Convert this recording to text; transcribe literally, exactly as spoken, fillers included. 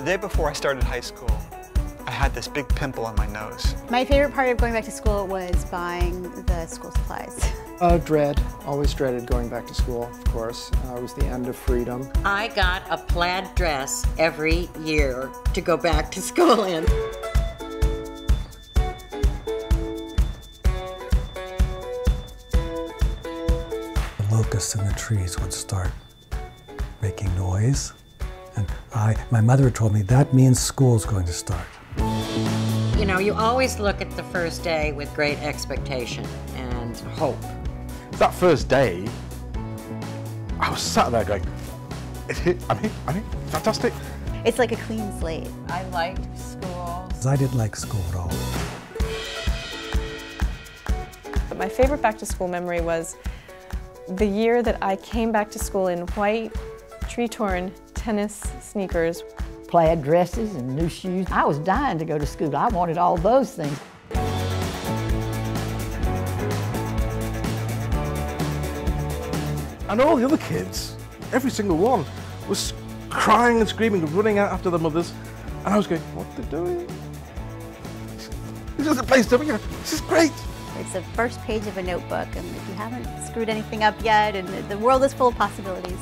The day before I started high school, I had this big pimple on my nose. My favorite part of going back to school was buying the school supplies. Uh, dread. Always dreaded going back to school, of course. Uh, it was the end of freedom. I got a plaid dress every year to go back to school in. Locusts in the trees would start making noise. And I, my mother told me, that means school's going to start. You know, you always look at the first day with great expectation and hope. That first day, I was sat there going, I'm here, I'm here, fantastic. It's like a clean slate. I liked school. I didn't like school at all. But my favorite back to school memory was the year that I came back to school in white Tretorn tennis sneakers. Plaid dresses and new shoes. I was dying to go to school. I wanted all those things. And all the other kids, every single one, was crying and screaming and running out after their mothers. And I was going, what are they doing? This is a place to be. This is great. It's the first page of a notebook, and if you haven't screwed anything up yet, and the world is full of possibilities.